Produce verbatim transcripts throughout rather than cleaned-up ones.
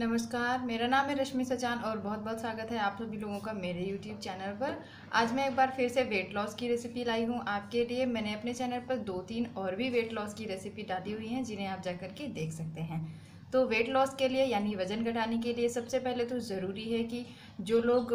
नमस्कार, मेरा नाम है रश्मि सचान और बहुत बहुत स्वागत है आप सभी लोगों का मेरे YouTube चैनल पर। आज मैं एक बार फिर से वेट लॉस की रेसिपी लाई हूँ आपके लिए। मैंने अपने चैनल पर दो तीन और भी वेट लॉस की रेसिपी डाली हुई हैं जिन्हें आप जाकर के देख सकते हैं। तो वेट लॉस के लिए यानी वज़न घटाने के लिए सबसे पहले तो ज़रूरी है कि जो लोग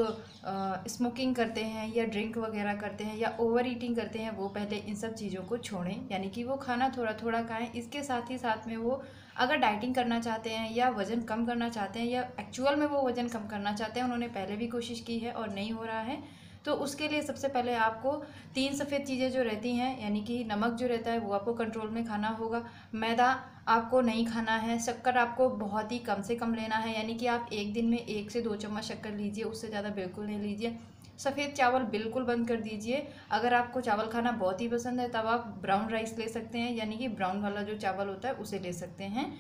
स्मोकिंग करते हैं या ड्रिंक वगैरह करते हैं या ओवर ईटिंग करते हैं वो पहले इन सब चीज़ों को छोड़ें, यानी कि वो खाना थोड़ा थोड़ा खाएं। इसके साथ ही साथ में वो अगर डाइटिंग करना चाहते हैं या वज़न कम करना चाहते हैं या एक्चुअल में वो वज़न कम करना चाहते हैं, उन्होंने पहले भी कोशिश की है और नहीं हो रहा है, तो उसके लिए सबसे पहले आपको तीन सफ़ेद चीज़ें जो रहती हैं यानी कि नमक जो रहता है वो आपको कंट्रोल में खाना होगा, मैदा आपको नहीं खाना है, शक्कर आपको बहुत ही कम से कम लेना है, यानी कि आप एक दिन में एक से दो चम्मच शक्कर लीजिए, उससे ज़्यादा बिल्कुल नहीं लीजिए। सफ़ेद चावल बिल्कुल बंद कर दीजिए। अगर आपको चावल खाना बहुत ही पसंद है तब आप ब्राउन राइस ले सकते हैं, यानी कि ब्राउन वाला जो चावल होता है उसे ले सकते हैं।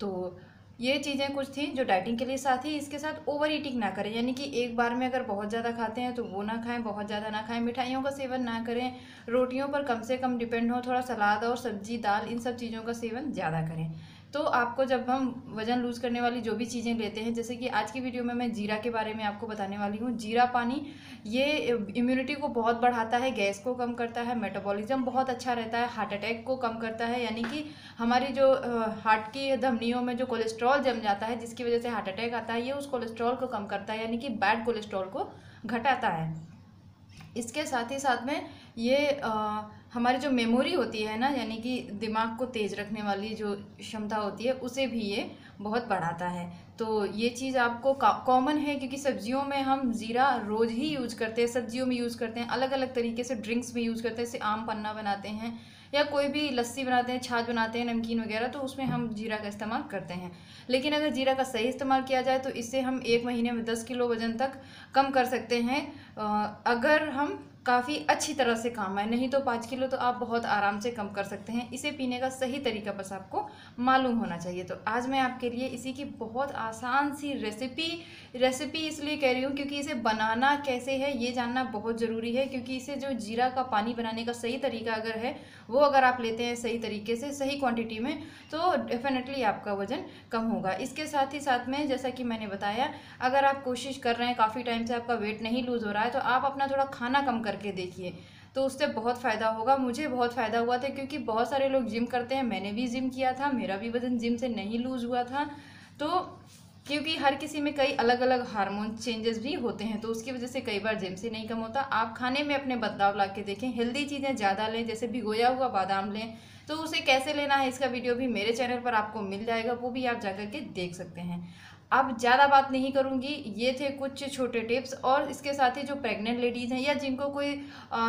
तो ये चीज़ें कुछ थी जो डाइटिंग के लिए। साथ ही इसके साथ ओवर ईटिंग ना करें, यानी कि एक बार में अगर बहुत ज़्यादा खाते हैं तो वो ना खाएं, बहुत ज़्यादा ना खाएं, मिठाइयों का सेवन ना करें, रोटियों पर कम से कम डिपेंड हो, थोड़ा सलाद और सब्जी दाल इन सब चीज़ों का सेवन ज़्यादा करें। तो आपको जब हम वज़न लूज़ करने वाली जो भी चीज़ें लेते हैं, जैसे कि आज की वीडियो में मैं जीरा के बारे में आपको बताने वाली हूँ। जीरा पानी ये इम्यूनिटी को बहुत बढ़ाता है, गैस को कम करता है, मेटाबॉलिज्म बहुत अच्छा रहता है, हार्ट अटैक को कम करता है, यानी कि हमारी जो हार्ट की धमनियों में जो कोलेस्ट्रॉल जम जाता है जिसकी वजह से हार्ट अटैक आता है, ये उस कोलेस्ट्रॉल को कम करता है, यानी कि बैड कोलेस्ट्रॉल को घटाता है। इसके साथ ही साथ में ये आ, हमारी जो मेमोरी होती है ना, यानी कि दिमाग को तेज़ रखने वाली जो क्षमता होती है उसे भी ये बहुत बढ़ाता है। तो ये चीज़ आपको कॉमन है क्योंकि सब्जियों में हम ज़ीरा रोज़ ही यूज़ करते हैं, सब्जियों में यूज़ करते हैं, अलग अलग तरीके से ड्रिंक्स में यूज़ करते हैं। जैसे आम पन्ना बनाते हैं या कोई भी लस्सी बनाते हैं, छाछ बनाते हैं, नमकीन वगैरह, तो उसमें हम जीरा का इस्तेमाल करते हैं। लेकिन अगर जीरा का सही इस्तेमाल किया जाए तो इससे हम एक महीने में दस किलो वज़न तक कम कर सकते हैं, अगर हम काफ़ी अच्छी तरह से काम है, नहीं तो पाँच किलो तो आप बहुत आराम से कम कर सकते हैं। इसे पीने का सही तरीका बस आपको मालूम होना चाहिए। तो आज मैं आपके लिए इसी की बहुत आसान सी रेसिपी रेसिपी इसलिए कह रही हूँ क्योंकि इसे बनाना कैसे है ये जानना बहुत ज़रूरी है, क्योंकि इसे जो जीरा का पानी बनाने का सही तरीका अगर है वो अगर आप लेते हैं सही तरीके से सही क्वान्टिटी में तो डेफिनेटली आपका वज़न कम होगा। इसके साथ ही साथ में जैसा कि मैंने बताया, अगर आप कोशिश कर रहे हैं, काफ़ी टाइम से आपका वेट नहीं लूज़ हो रहा है, तो आप अपना थोड़ा खाना कम करके देखिए तो उससे बहुत फ़ायदा होगा। मुझे बहुत फ़ायदा हुआ था क्योंकि बहुत सारे लोग जिम करते हैं, मैंने भी जिम किया था, मेरा भी वज़न जिम से नहीं लूज़ हुआ था। तो क्योंकि हर किसी में कई अलग अलग हार्मोन चेंजेस भी होते हैं तो उसकी वजह से कई बार जिम से नहीं कम होता। आप खाने में अपने बदलाव ला के देखें, हेल्दी चीज़ें ज़्यादा लें, जैसे भिगोया हुआ बादाम लें, तो उसे कैसे लेना है इसका वीडियो भी मेरे चैनल पर आपको मिल जाएगा, वो भी आप जाकर के देख सकते हैं। अब ज़्यादा बात नहीं करूँगी, ये थे कुछ छोटे टिप्स। और इसके साथ ही जो प्रेग्नेंट लेडीज़ हैं या जिनको कोई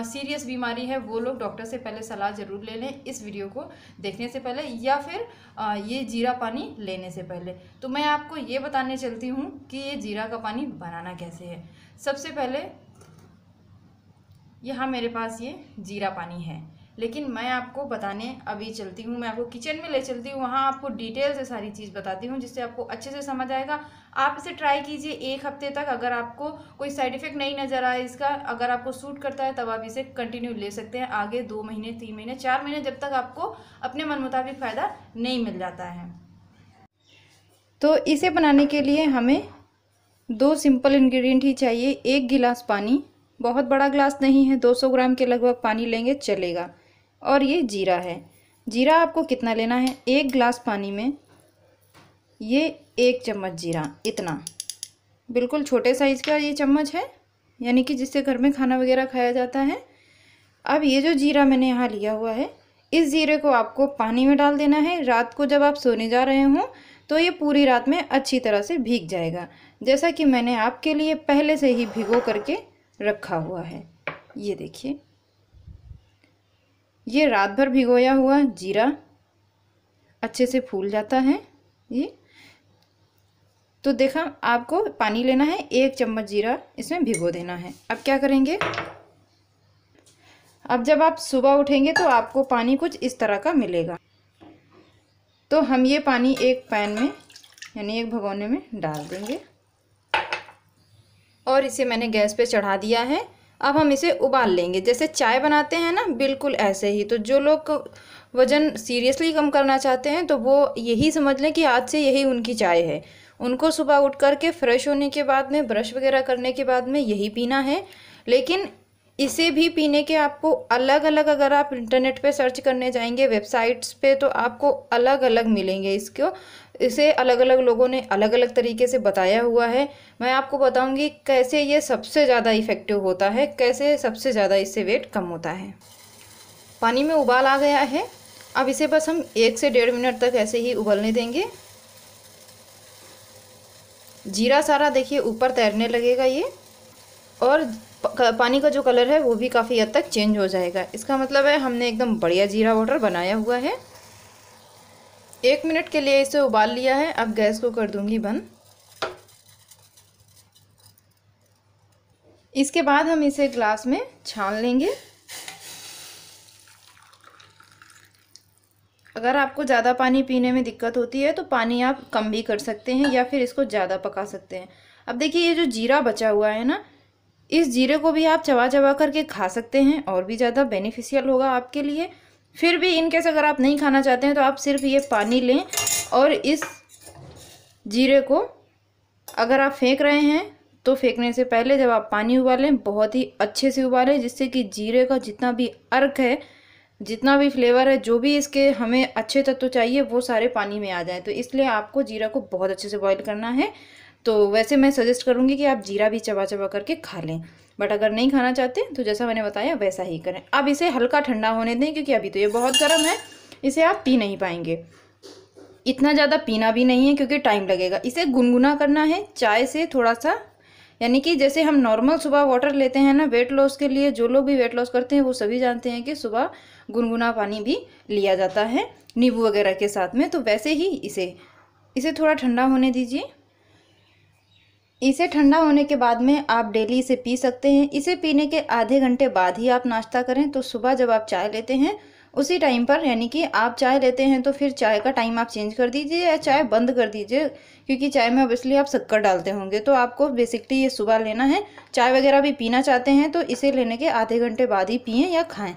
सीरियस बीमारी है वो लोग डॉक्टर से पहले सलाह ज़रूर ले लें इस वीडियो को देखने से पहले या फिर आ, ये जीरा पानी लेने से पहले। तो मैं आपको ये बताने चलती हूँ कि ये जीरा का पानी बनाना कैसे है। सबसे पहले यहाँ मेरे पास ये जीरा पानी है, लेकिन मैं आपको बताने अभी चलती हूँ, मैं आपको किचन में ले चलती हूँ, वहाँ आपको डिटेल से सारी चीज़ बताती हूँ जिससे आपको अच्छे से समझ आएगा। आप इसे ट्राई कीजिए एक हफ्ते तक, अगर आपको कोई साइड इफ़ेक्ट नहीं नज़र आए इसका, अगर आपको सूट करता है तब आप इसे कंटिन्यू ले सकते हैं आगे दो महीने तीन महीने चार महीने, जब तक आपको अपने मन मुताबिक फ़ायदा नहीं मिल जाता है। तो इसे बनाने के लिए हमें दो सिंपल इन्ग्रीडियंट ही चाहिए। एक गिलास पानी, बहुत बड़ा गिलास नहीं है, दो सौ ग्राम के लगभग पानी लेंगे चलेगा। और ये जीरा है, जीरा आपको कितना लेना है, एक गिलास पानी में ये एक चम्मच जीरा, इतना बिल्कुल छोटे साइज़ का ये चम्मच है, यानी कि जिससे घर में खाना वगैरह खाया जाता है। अब ये जो जीरा मैंने यहाँ लिया हुआ है, इस जीरे को आपको पानी में डाल देना है। रात को जब आप सोने जा रहे हों तो ये पूरी रात में अच्छी तरह से भीग जाएगा, जैसा कि मैंने आपके लिए पहले से ही भिगो करके रखा हुआ है। ये देखिए, ये रात भर भिगोया हुआ जीरा अच्छे से फूल जाता है। ये तो देखा, आपको पानी लेना है, एक चम्मच जीरा इसमें भिगो देना है। अब क्या करेंगे, अब जब आप सुबह उठेंगे तो आपको पानी कुछ इस तरह का मिलेगा। तो हम ये पानी एक पैन में यानी एक भगोने में डाल देंगे और इसे मैंने गैस पे चढ़ा दिया है। अब हम इसे उबाल लेंगे, जैसे चाय बनाते हैं ना, बिल्कुल ऐसे ही। तो जो लोग वज़न सीरियसली कम करना चाहते हैं तो वो यही समझ लें कि आज से यही उनकी चाय है, उनको सुबह उठ करके फ्रेश होने के बाद में ब्रश वगैरह करने के बाद में यही पीना है। लेकिन इसे भी पीने के आपको अलग अलग, अगर आप इंटरनेट पे सर्च करने जाएंगे वेबसाइट्स पे तो आपको अलग अलग मिलेंगे। इसको इसे अलग अलग लोगों ने अलग अलग तरीके से बताया हुआ है। मैं आपको बताऊंगी कैसे ये सबसे ज़्यादा इफ़ेक्टिव होता है, कैसे सबसे ज़्यादा इससे वेट कम होता है। पानी में उबाल आ गया है, अब इसे बस हम एक से डेढ़ मिनट तक ऐसे ही उबलने देंगे। जीरा सारा देखिए ऊपर तैरने लगेगा ये, और पानी का जो कलर है वो भी काफ़ी हद तक चेंज हो जाएगा। इसका मतलब है हमने एकदम बढ़िया जीरा वाटर बनाया हुआ है। एक मिनट के लिए इसे उबाल लिया है, अब गैस को कर दूंगी बंद। इसके बाद हम इसे ग्लास में छान लेंगे। अगर आपको ज़्यादा पानी पीने में दिक्कत होती है तो पानी आप कम भी कर सकते हैं या फिर इसको ज़्यादा पका सकते हैं। अब देखिए ये जो जीरा बचा हुआ है ना, इस जीरे को भी आप चबा चबा करके खा सकते हैं और भी ज़्यादा बेनिफिशियल होगा आपके लिए। फिर भी इनकेस अगर आप नहीं खाना चाहते हैं तो आप सिर्फ ये पानी लें और इस जीरे को अगर आप फेंक रहे हैं तो फेंकने से पहले जब आप पानी उबालें बहुत ही अच्छे से उबालें, जिससे कि जीरे का जितना भी अर्क है, जितना भी फ्लेवर है, जो भी इसके हमें अच्छे तत्व चाहिए वो सारे पानी में आ जाएँ। तो इसलिए आपको जीरा को बहुत अच्छे से बॉयल करना है। तो वैसे मैं सजेस्ट करूँगी कि आप जीरा भी चबा चबा करके खा लें, बट अगर नहीं खाना चाहते तो जैसा मैंने बताया वैसा ही करें। अब इसे हल्का ठंडा होने दें क्योंकि अभी तो ये बहुत गर्म है, इसे आप पी नहीं पाएंगे। इतना ज़्यादा पीना भी नहीं है क्योंकि टाइम लगेगा। इसे गुनगुना करना है चाय से थोड़ा सा, यानी कि जैसे हम नॉर्मल सुबह वाटर लेते हैं ना वेट लॉस के लिए, जो लोग भी वेट लॉस करते हैं वो सभी जानते हैं कि सुबह गुनगुना पानी भी लिया जाता है नींबू वगैरह के साथ में। तो वैसे ही इसे इसे थोड़ा ठंडा होने दीजिए। इसे ठंडा होने के बाद में आप डेली इसे पी सकते हैं। इसे पीने के आधे घंटे बाद ही आप नाश्ता करें। तो सुबह जब आप चाय लेते हैं उसी टाइम पर, यानी कि आप चाय लेते हैं तो फिर चाय का टाइम आप चेंज कर दीजिए या चाय बंद कर दीजिए, क्योंकि चाय में ऑब्वियसली आप शक्कर डालते होंगे। तो आपको बेसिकली ये सुबह लेना है। चाय वगैरह भी पीना चाहते हैं तो इसे लेने के आधे घंटे बाद ही पिएँ या खाएँ।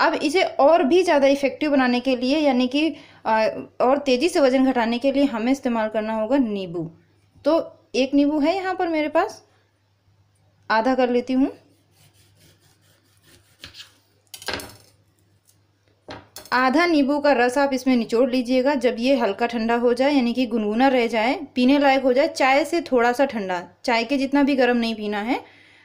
अब इसे और भी ज़्यादा इफ़ेक्टिव बनाने के लिए, यानी कि और तेज़ी से वज़न घटाने के लिए हमें इस्तेमाल करना होगा नींबू। तो एक नींबू है यहाँ पर मेरे पास, आधा कर लेती हूँ। आधा नींबू का रस आप इसमें निचोड़ लीजिएगा। जब ये हल्का ठंडा हो जाए, यानी कि गुनगुना रह जाए, पीने लायक हो जाए, चाय से थोड़ा सा ठंडा, चाय के जितना भी गर्म नहीं पीना है।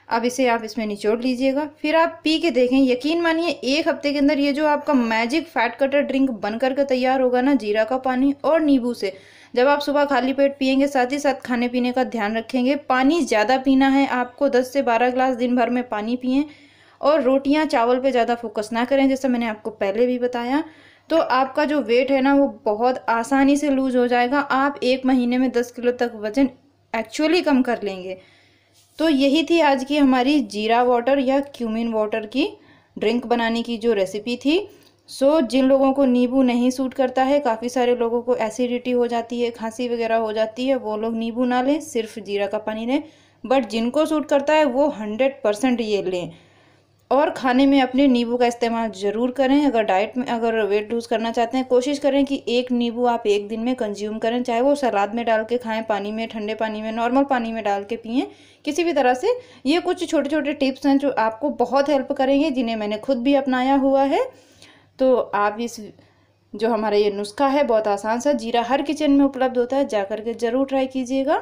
अब इसे आप इसमें निचोड़ लीजिएगा, फिर आप पी के देखें। यकीन मानिए एक हफ्ते के अंदर ये जो आपका मैजिक फैट कटर ड्रिंक बनकर के तैयार होगा ना, जीरा का पानी और नींबू से, जब आप सुबह खाली पेट पिएंगे। साथ ही साथ खाने पीने का ध्यान रखेंगे। पानी ज़्यादा पीना है आपको, दस से बारह ग्लास दिन भर में पानी पिएं, और रोटियां चावल पे ज़्यादा फोकस ना करें, जैसा मैंने आपको पहले भी बताया। तो आपका जो वेट है ना वो बहुत आसानी से लूज़ हो जाएगा। आप एक महीने में दस किलो तक वज़न एक्चुअली कम कर लेंगे। तो यही थी आज की हमारी जीरा वाटर या क्यूमिन वाटर की ड्रिंक बनाने की जो रेसिपी थी। सो so, जिन लोगों को नींबू नहीं सूट करता है, काफ़ी सारे लोगों को एसिडिटी हो जाती है, खांसी वगैरह हो जाती है, वो लोग नींबू ना लें, सिर्फ जीरा का पानी लें। बट जिनको सूट करता है वो हंड्रेड परसेंट ये लें, और खाने में अपने नींबू का इस्तेमाल ज़रूर करें। अगर डाइट में अगर वेट लूज़ करना चाहते हैं, कोशिश करें कि एक नींबू आप एक दिन में कंज्यूम करें, चाहे वो सलाद में डाल के खाएं, पानी में, ठंडे पानी में, नॉर्मल पानी में डाल के पिएं, किसी भी तरह से। ये कुछ छोटे छोटे टिप्स हैं जो आपको बहुत हेल्प करेंगे, जिन्हें मैंने खुद भी अपनाया हुआ है। तो आप इस जो हमारा ये नुस्खा है, बहुत आसान सा, जीरा हर किचन में उपलब्ध होता है, जा करके ज़रूर ट्राई कीजिएगा।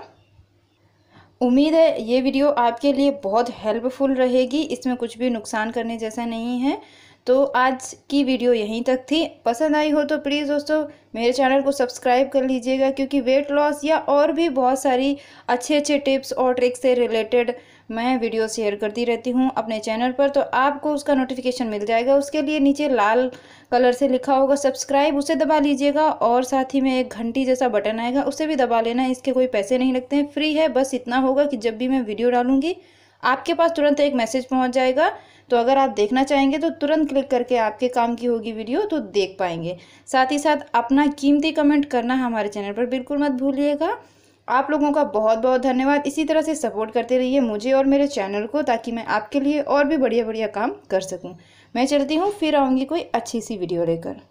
उम्मीद है ये वीडियो आपके लिए बहुत हेल्पफुल रहेगी, इसमें कुछ भी नुकसान करने जैसा नहीं है। तो आज की वीडियो यहीं तक थी। पसंद आई हो तो प्लीज़ दोस्तों मेरे चैनल को सब्सक्राइब कर लीजिएगा, क्योंकि वेट लॉस या और भी बहुत सारी अच्छे अच्छे टिप्स और ट्रिक्स से रिलेटेड मैं वीडियो शेयर करती रहती हूँ अपने चैनल पर, तो आपको उसका नोटिफिकेशन मिल जाएगा। उसके लिए नीचे लाल कलर से लिखा होगा सब्सक्राइब, उसे दबा लीजिएगा, और साथ ही में एक घंटी जैसा बटन आएगा उसे भी दबा लेना। इसके कोई पैसे नहीं लगते हैं, फ्री है। बस इतना होगा कि जब भी मैं वीडियो डालूँगी आपके पास तुरंत एक मैसेज पहुंच जाएगा। तो अगर आप देखना चाहेंगे तो तुरंत क्लिक करके आपके काम की होगी वीडियो, तो देख पाएंगे। साथ ही साथ अपना कीमती कमेंट करना हमारे चैनल पर बिल्कुल मत भूलिएगा। आप लोगों का बहुत बहुत धन्यवाद। इसी तरह से सपोर्ट करते रहिए मुझे और मेरे चैनल को, ताकि मैं आपके लिए और भी बढ़िया बढ़िया काम कर सकूँ। मैं चलती हूँ, फिर आऊँगी कोई अच्छी सी वीडियो लेकर।